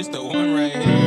This the one right here.